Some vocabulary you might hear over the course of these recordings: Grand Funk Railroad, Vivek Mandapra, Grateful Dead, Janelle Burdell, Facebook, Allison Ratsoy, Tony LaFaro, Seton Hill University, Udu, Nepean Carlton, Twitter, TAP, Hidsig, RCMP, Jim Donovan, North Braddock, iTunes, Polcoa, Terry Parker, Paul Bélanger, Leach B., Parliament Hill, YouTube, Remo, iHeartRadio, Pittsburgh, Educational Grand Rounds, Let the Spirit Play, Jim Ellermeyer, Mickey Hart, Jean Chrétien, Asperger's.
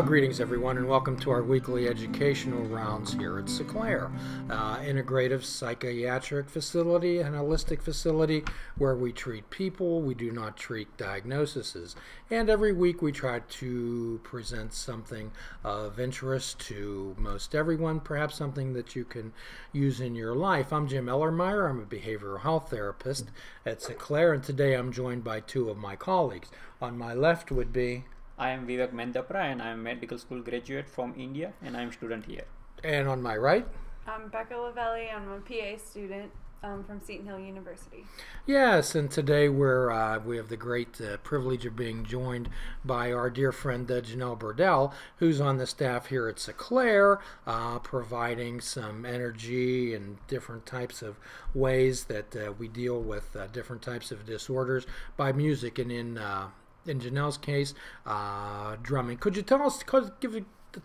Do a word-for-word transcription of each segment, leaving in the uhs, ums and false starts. Uh, greetings, everyone, and welcome to our weekly educational rounds here at Seclair, uh, integrative psychiatric facility and holistic facility where we treat people, we do not treat diagnoses. And every week we try to present something of interest to most everyone, perhaps something that you can use in your life. I'm Jim Ellermeyer. I'm a behavioral health therapist at Seclair, and today I'm joined by two of my colleagues. On my left would be... I am Vivek Mandapra, and I am a medical school graduate from India, and I am a student here. And on my right? I'm Becca Lavelli. I'm a P A student um, from Seton Hill University. Yes, and today we're, uh, we have the great uh, privilege of being joined by our dear friend uh, Janelle Burdell, who's on the staff here at Seclair, uh, providing some energy and different types of ways that uh, we deal with uh, different types of disorders by music and in... Uh, In Janelle's case, uh, drumming. Could you tell us, could, give,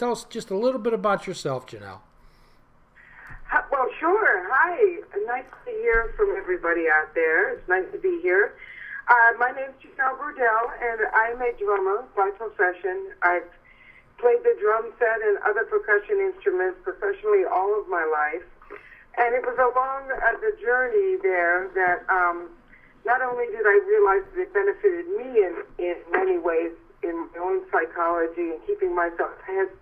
tell us just a little bit about yourself, Janelle? Well, sure. Hi. Nice to hear from everybody out there. It's nice to be here. Uh, my name is Janelle Burdell, and I'm a drummer by profession. I've played the drum set and other percussion instruments professionally all of my life, and it was along uh, the journey there that... Um, Not only did I realize that it benefited me in, in many ways in my own psychology and keeping myself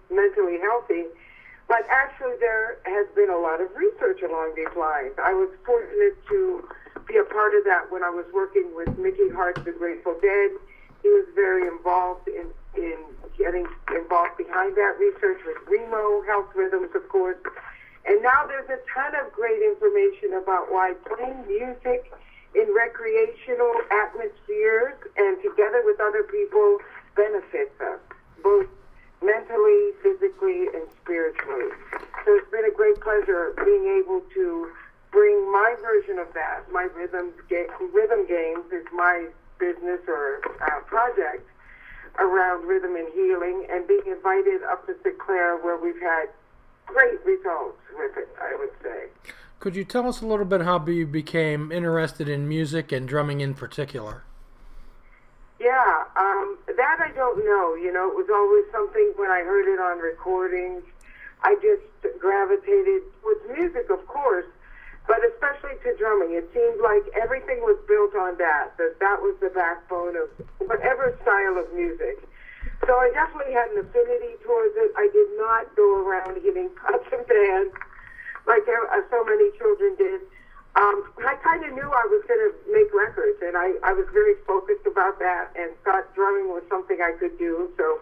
mentally healthy, but actually there has been a lot of research along these lines. I was fortunate to be a part of that when I was working with Mickey Hart, the Grateful Dead. He was very involved in, in getting involved behind that research with Remo, health rhythms, of course. And now there's a ton of great information about why playing music in recreational atmospheres and together with other people benefits us, both mentally, physically, and spiritually. So it's been a great pleasure being able to bring my version of that, my rhythm, ga rhythm games is my business or uh, project around rhythm and healing, and being invited up to Seclair where we've had great results with it, I would say. Could you tell us a little bit how you became interested in music and drumming in particular? Yeah, um, that I don't know. You know, it was always something when I heard it on recordings. I just gravitated with music, of course, but especially to drumming. It seemed like everything was built on that, that that was the backbone of whatever style of music. So I definitely had an affinity towards it. I did not go around hitting pots and pans like so many children did. Um, I kind of knew I was going to make records, and I, I was very focused about that and thought drumming was something I could do. So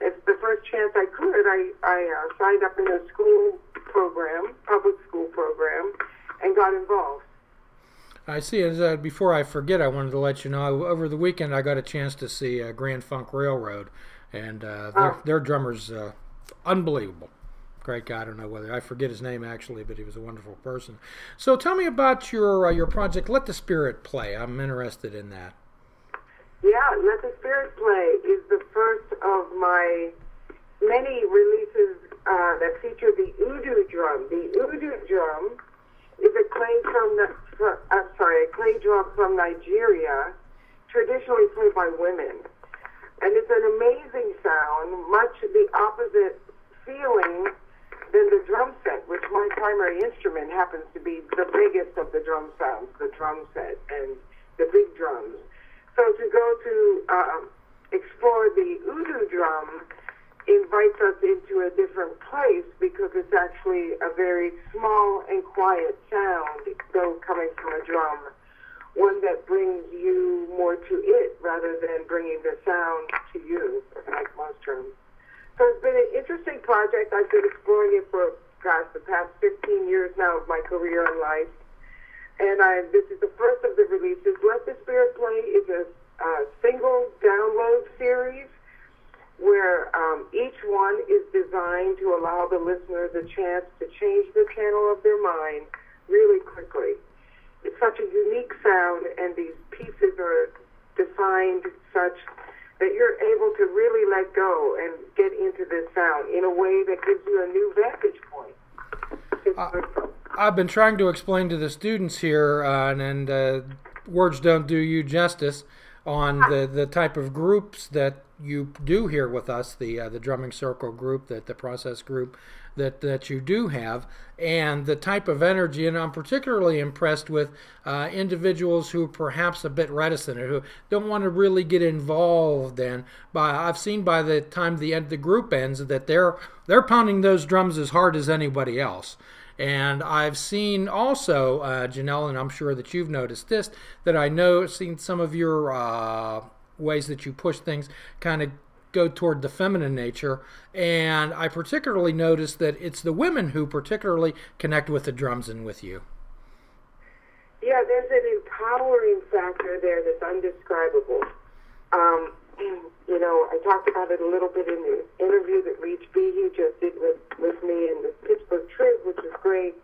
it's the first chance I could. I, I uh, signed up in a school program, public school program, and got involved. I see. And uh, before I forget, I wanted to let you know, over the weekend I got a chance to see uh, Grand Funk Railroad, and uh, their, oh. their drummer's uh, unbelievable. Great guy. I don't know whether I forget his name actually, but he was a wonderful person. So tell me about your uh, your project, Let the Spirit Play. I'm interested in that. Yeah, Let the Spirit Play is the first of my many releases uh, that feature the Udu drum. The Udu drum is a clay from the, uh, sorry, a clay drum from Nigeria, traditionally played by women, and it's an amazing sound, much the opposite feeling than the drum set, which my primary instrument happens to be the biggest of the drum sounds, the drum set and the big drums. So to go to uh, explore the Udu drum invites us into a different place because it's actually a very small and quiet sound, though coming from a drum, one that brings you more to it rather than bringing the sound to you, like most drums. So it's been an interesting project. I've been exploring it for, gosh, the past fifteen years now of my career and life. And I, this is the first of the releases. Let the Spirit Play is a uh, single download series where um, each one is designed to allow the listener the chance to change the channel of their mind really quickly. It's such a unique sound, and these pieces are defined such that you're able to really let go and get into this sound in a way that gives you a new vantage point. Uh, I've been trying to explain to the students here, uh, and, and uh, words don't do you justice, on the, the type of groups that you do here with us, the uh, the drumming circle group, that the process group that that you do have, and the type of energy. And I'm particularly impressed with uh, individuals who are perhaps a bit reticent or who don't want to really get involved. And by I've seen by the time the end the group ends that they're they're pounding those drums as hard as anybody else. And I've seen also, uh, Janelle, and I'm sure that you've noticed this, that I know seen some of your uh, ways that you push things kind of go toward the feminine nature. And I particularly noticed that it's the women who particularly connect with the drums and with you. Yeah, there's an empowering factor there that's undescribable. Um, you know, I talked about it a little bit in the interview that Leach B. you just did with, with me in the Pittsburgh trip, which was great.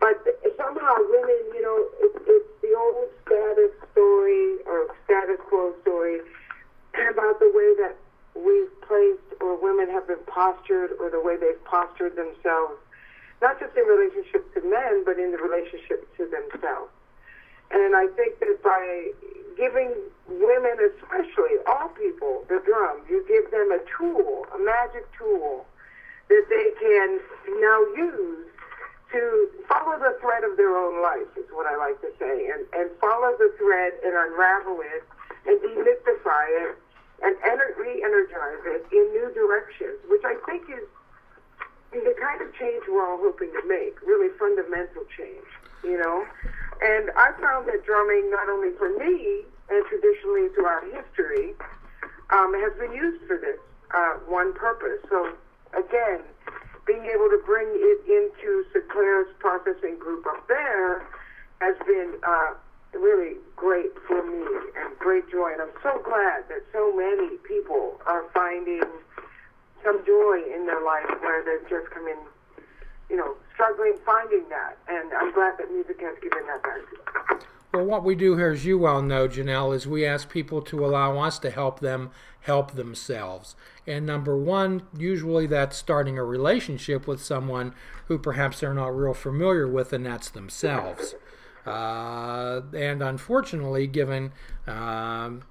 But somehow women, you know, it, it's the old status story or status quo story about the way that we've placed or women have been postured or the way they've postured themselves, not just in relationship to men, but in the relationship to themselves. And I think that by giving women, especially all people, the drum, you give them a tool, a magic tool that they can now use to follow the thread of their own life, is what I like to say, and, and follow the thread and unravel it and demystify it and re-energize it in new directions, which I think is the kind of change we're all hoping to make, really fundamental change, you know? And I found that drumming, not only for me, and traditionally throughout history, um, has been used for this uh, one purpose. So, again, being able to bring it into Seclair's processing group up there has been uh, really great for me and great joy. And I'm so glad that so many people are finding some joy in their life where they've just come in, you know, struggling finding that, and I'm glad that music has given that back. Well, what we do here, as you well know, Janelle, is we ask people to allow us to help them help themselves. And number one, usually that's starting a relationship with someone who perhaps they're not real familiar with, and that's themselves. Uh, and unfortunately, given um,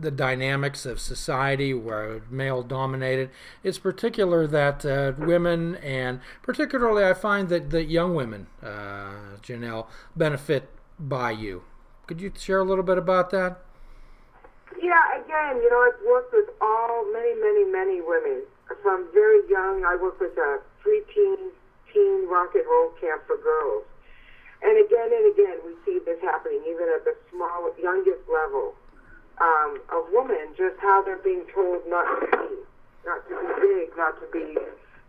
the dynamics of society where male dominated, it's particular that uh, women, and particularly I find that the young women, uh, Janelle, benefit by you. Could you share a little bit about that? Yeah, again, you know, I've worked with all, many, many, many women. From very young, I worked with a preteen teen rock and roll camp for girls. And again and again, we see this happening, even at the small, youngest level. Um, of women, just how they're being told not to be, not to be big, not to be,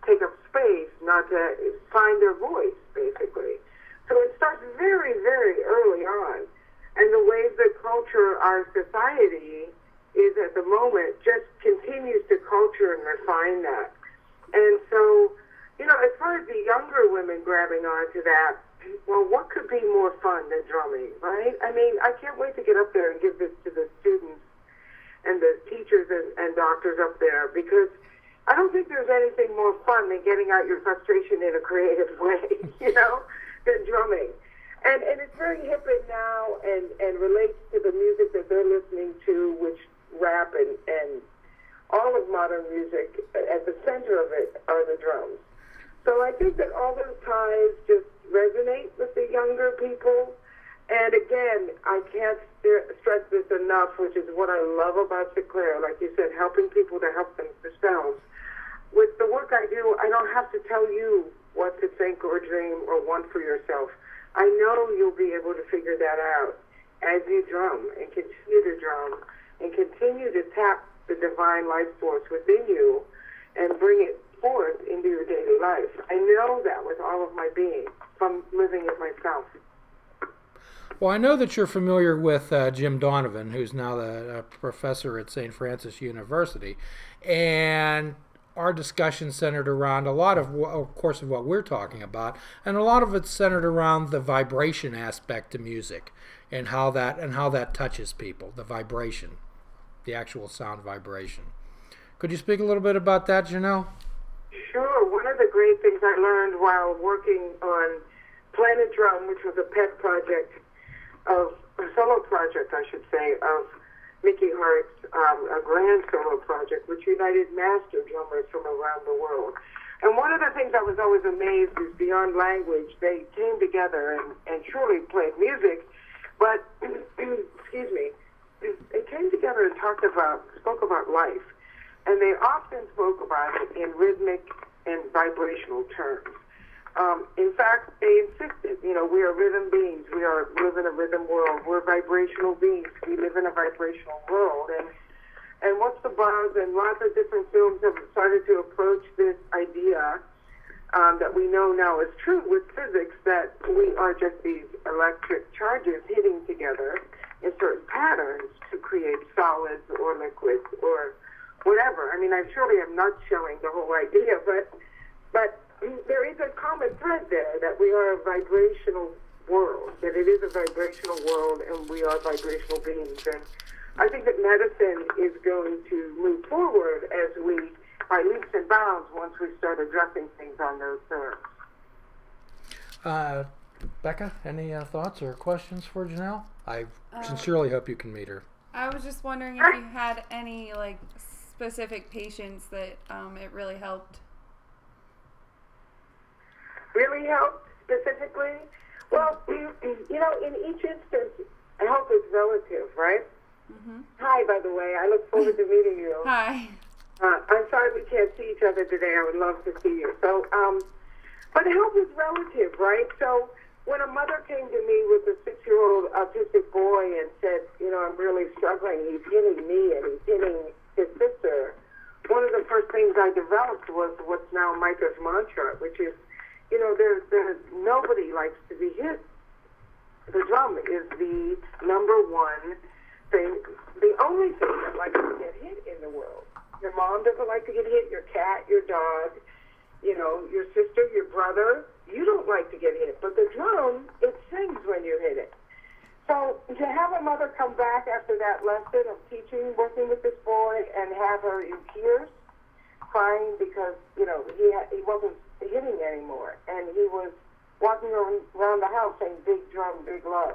take up space, not to find their voice, basically. So it starts very, very early on. And the ways that culture, our society, is at the moment, just continues to culture and refine that. And so, you know, as far as the younger women grabbing onto that, well, what could be more fun than drumming, right? I mean, I can't wait to get up there and give this to the students and the teachers and, and doctors up there, because I don't think there's anything more fun than getting out your frustration in a creative way, you know, than drumming. And and it's very hip and now and, and relates to the music that they're listening to, which rap and, and all of modern music, at the center of it are the drums. So I think that all those ties just resonate with the younger people. And again, I can't stress this enough, which is what I love about Seclair, like you said, helping people to help themselves. With the work I do, I don't have to tell you what to think or dream or want for yourself. I know you'll be able to figure that out as you drum and continue to drum and continue to tap the divine life force within you and bring it forth into your daily life. I know that with all of my being from living it myself. Well, I know that you're familiar with uh, Jim Donovan, who's now the uh, professor at Saint Francis University, and our discussion centered around a lot of, of course, of what we're talking about, and a lot of it's centered around the vibration aspect to music and how that and how that touches people, the vibration, the actual sound vibration. Could you speak a little bit about that, Janelle? Sure. One of the great things I learned while working on Planet Drum, which was a pet project of, a solo project, I should say, of Mickey Hart's um, a grand solo project, which united master drummers from around the world. And one of the things I was always amazed is beyond language, they came together and, and truly played music, but, excuse me, they came together and talked about, spoke about life. And they often spoke about it in rhythmic and vibrational terms. Um, in fact, they insisted, you know, we are rhythm beings. We are live in a rhythm world. We're vibrational beings. We live in a vibrational world. And and what's the buzz? And lots of different films have started to approach this idea um, that we know now is true with physics, that we are just these electric charges hitting together in certain patterns to create solids or liquids or whatever. I mean, I surely am not showing the whole idea, but but there is a common thread there, that we are a vibrational world, that it is a vibrational world, and we are vibrational beings. And I think that medicine is going to move forward as we, by leaps and bounds, once we start addressing things on those terms. Uh, Becca, any uh, thoughts or questions for Janelle? I uh, sincerely hope you can meet her. I was just wondering if you had any, like, specific patients that um, it really helped. Really helped specifically? Well, you know, in each instance, help is relative, right? Mm-hmm. Hi, by the way. I look forward to meeting you. Hi. Uh, I'm sorry we can't see each other today. I would love to see you. So, um, but help is relative, right? So when a mother came to me with a six-year-old autistic boy and said, you know, I'm really struggling. He's hitting me and he's hitting his sister. One of the first things I developed was what's now Micah's mantra, which is, you know, there's, there's nobody likes to be hit. The drum is the number one thing, the only thing that likes to get hit in the world. Your mom doesn't like to get hit, your cat, your dog, you know, your sister, your brother. You don't like to get hit, but the drum, it sings when you hit it. So to have a mother come back after that lesson of teaching, working with this boy, and have her in tears, crying because, you know, he ha- he wasn't hitting anymore, and he was walking around the house saying, big drum, big love.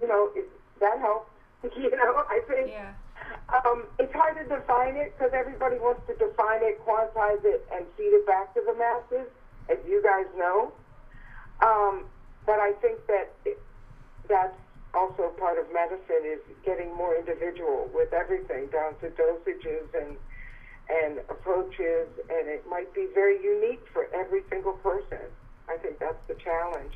You know, it, that helped. You know, I think yeah. um, it's hard to define it because everybody wants to define it, quantize it, and feed it back to the masses, as you guys know. Um, but I think that it, that's also part of medicine, is getting more individual with everything, down to dosages and and approaches, and it might be very unique for every single person. I think that's the challenge.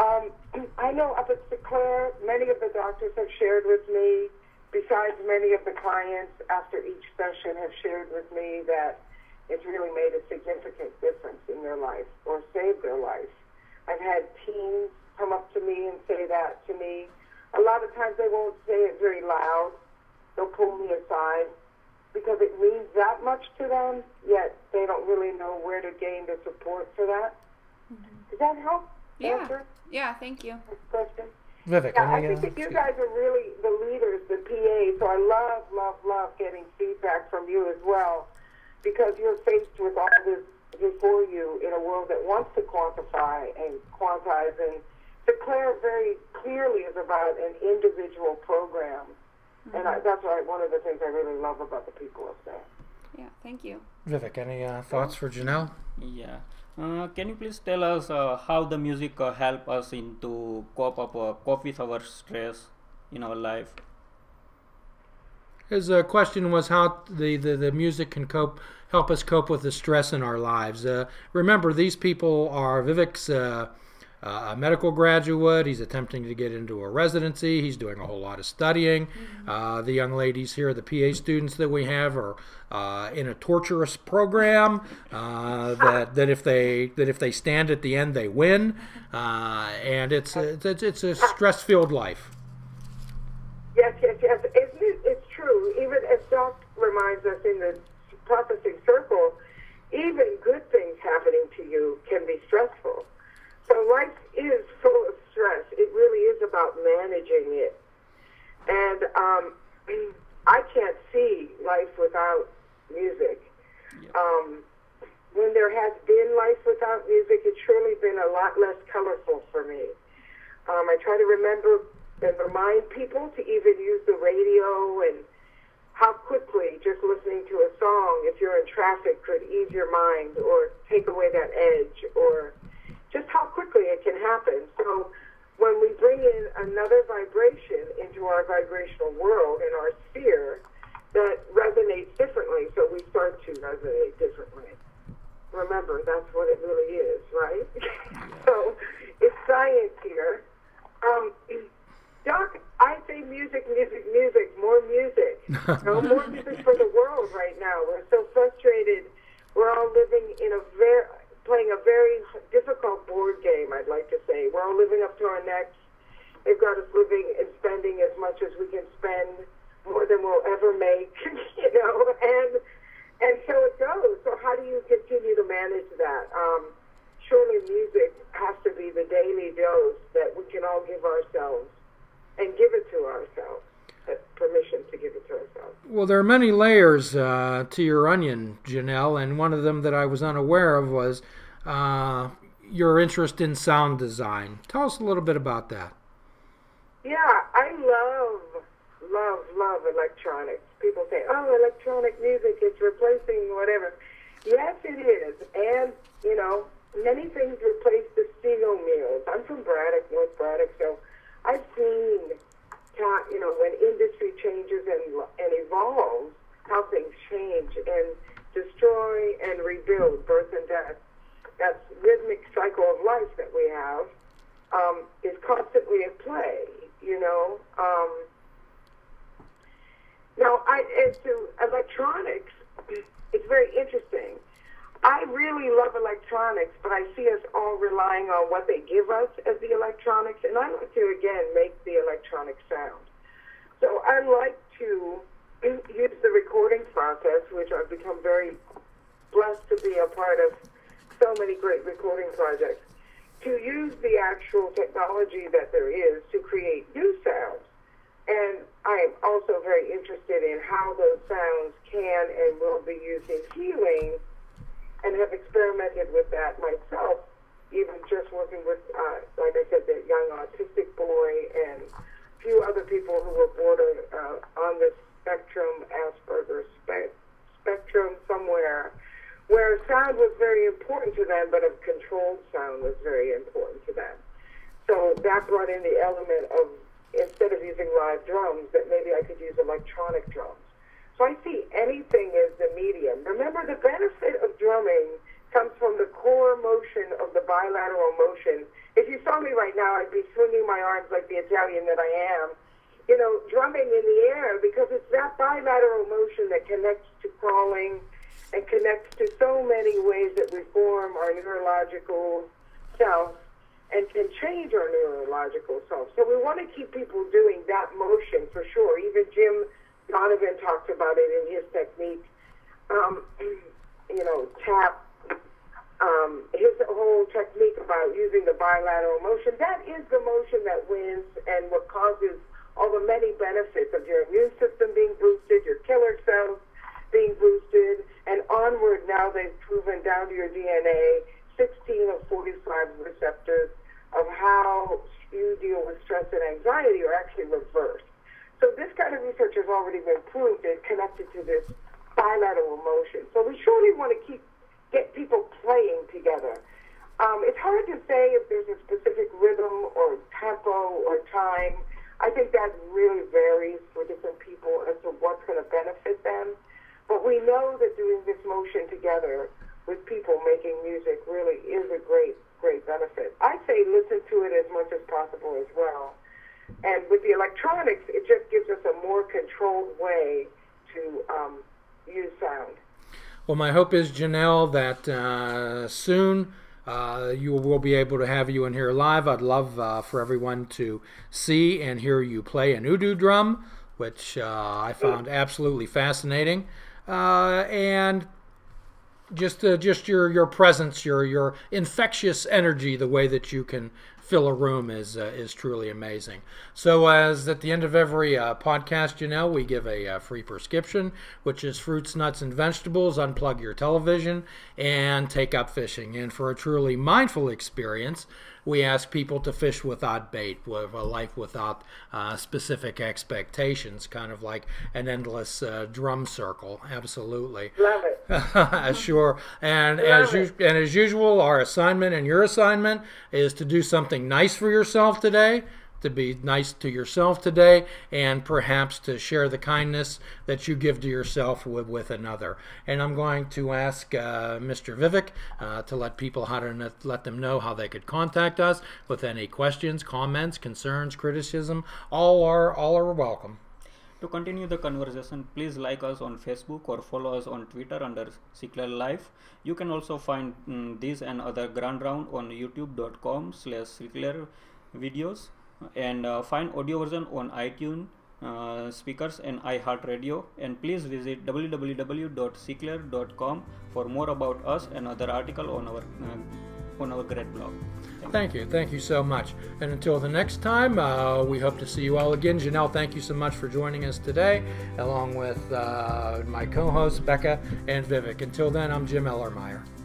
Um, I know up at Seclair, many of the doctors have shared with me, besides many of the clients after each session have shared with me that it's really made a significant difference in their life or saved their life. I've had teens come up to me and say that to me. A lot of times they won't say it very loud. They'll pull me aside, because it means that much to them, yet they don't really know where to gain the support for that. Mm-hmm. Does that help? Yeah. Answer? Yeah, thank you. Question. Vivek, yeah, I think that you guys are really the leaders, the P A, so I love, love, love getting feedback from you as well, because you're faced with all this before you in a world that wants to quantify and quantize, and Seclair very clearly is about an individual program. And I, that's right, one of the things I really love about the people up there. Yeah, thank you. Vivek, any uh, thoughts for Janelle? Yeah. Uh, can you please tell us uh, how the music uh, help us in to cope up, uh, cope with our stress in our life? His uh, question was how the, the, the music can cope, help us cope with the stress in our lives. Uh, remember, these people are Vivek's... Uh, Uh, a medical graduate. He's attempting to get into a residency. He's doing a whole lot of studying. Mm-hmm. Uh, the young ladies here, the P A students that we have, are uh, in a torturous program uh, that that if they that if they stand at the end, they win. Uh, and it's it's it's a stress-filled life. Yes, yes, yes. Isn't it? It's true. Even as Doc reminds us in the processing circle, even good things happening to you can be stressful. So life is full of stress. It really is about managing it. And um, I can't see life without music. Yep. Um, when there has been life without music, it's surely been a lot less colorful for me. Um, I try to remember and remind people to even use the radio, and how quickly just listening to a song, if you're in traffic, could ease your mind or take away that edge, or just how quickly it can happen. So when we bring in another vibration into our vibrational world and our sphere, that resonates differently, so we start to resonate differently. Remember, that's what it really is, right? So it's science here. Um, Doc, I say music, music, music, more music. No more music for the world right now. We're so frustrated. We're all living in a very, playing a very difficult board game, I'd like to say. We're all living up to our necks. They've got us living and spending as much as we can spend, more than we'll ever make, you know, and and so it goes. So how do you continue to manage that? Um, surely music has to be the daily dose that we can all give ourselves and give it to ourselves, permission to give it to ourselves. Well, there are many layers uh, to your onion, Janelle, and one of them that I was unaware of was uh, your interest in sound design. Tell us a little bit about that. Yeah, I love... love, love electronics. People say, oh, electronic music is replacing whatever. Yes, it is. And, you know, many things replace the steel mills. I'm from Braddock, North Braddock, so I've seen, you know, when industry changes and, and evolves, how things change and destroy and rebuild, birth and death. That rhythmic cycle of life that we have um, is constantly at play, you know. Um, Now, I, as to electronics, it's very interesting. I really love electronics, but I see us all relying on what they give us as the electronics, and I like to, again, make the electronic sound. So I like to use the recording process, which I've become very blessed to be a part of so many great recording projects, to use the actual technology that there is to create new sounds. And I am also very interested in how those sounds can and will be used in healing, and have experimented with that myself, even just working with, uh, like I said, that young autistic boy and a few other people who were border uh, on the spectrum, Asperger's spe- spectrum somewhere, where sound was very important to them, but a controlled sound was very important to them. So that brought in the element of, instead of using live drums, that maybe I could use electronic drums. So I see anything as the medium. Remember, the benefit of drumming comes from the core motion of the bilateral motion. If you saw me right now, I'd be swinging my arms like the Italian that I am, you know, drumming in the air, because it's that bilateral motion that connects to crawling and connects to so many ways that we form our neurological self, and can change our neurological self. So we want to keep people doing that motion for sure. Even Jim Donovan talks about it in his technique. Um, you know, T A P, um, his whole technique about using the bilateral motion, that is the motion that wins and what causes all the many benefits of your immune system being boosted, your killer cells being boosted, and onward now they've proven down to your D N A, sixteen of forty-five receptors of how you deal with stress and anxiety are actually reversed. So this kind of research has already been proved and connected to this bilateral motion. So we surely want to keep get people playing together. Um, it's hard to say if there's a specific rhythm or tempo or time. I think that really varies for different people as to what's going to benefit them. But we know that doing this motion together with people making music really is a great, great benefit. I say listen to it as much as possible as well. And with the electronics, it just gives us a more controlled way to um, use sound. Well, my hope is, Janelle, that uh, soon uh, you will be able to have you in here live. I'd love uh, for everyone to see and hear you play an Udu drum, which uh, I found absolutely fascinating. Uh, and... Just, uh, just your your presence, your your infectious energy, the way that you can fill a room is uh, is truly amazing. So, as at the end of every uh, podcast, you know, we give a, a free prescription, which is fruits, nuts, and vegetables. Unplug your television and take up fishing. And for a truly mindful experience, we ask people to fish without bait, with a life without uh, specific expectations, kind of like an endless uh, drum circle. Absolutely. Love it. Sure. And Love as you, and as usual, our assignment and your assignment is to do something nice for yourself today, to be nice to yourself today, and perhaps to share the kindness that you give to yourself with, with another. And I'm going to ask uh, Mister Vivek uh, to let people how to let them know how they could contact us with any questions, comments, concerns, criticism. All are all are welcome. To continue the conversation, please like us on Facebook or follow us on Twitter under Seclair Life. You can also find um, these and other Grand Round on youtube dot com slash Seclair videos. And uh, find audio version on iTunes, uh, speakers, and iHeartRadio. And please visit w w w dot seclair dot com for more about us and other article on our uh, on our great blog. Thank, thank you. you, thank you so much. And until the next time, uh, we hope to see you all again. Janelle, thank you so much for joining us today, along with uh, my co-hosts Becca and Vivek. Until then, I'm Jim Ellermeyer.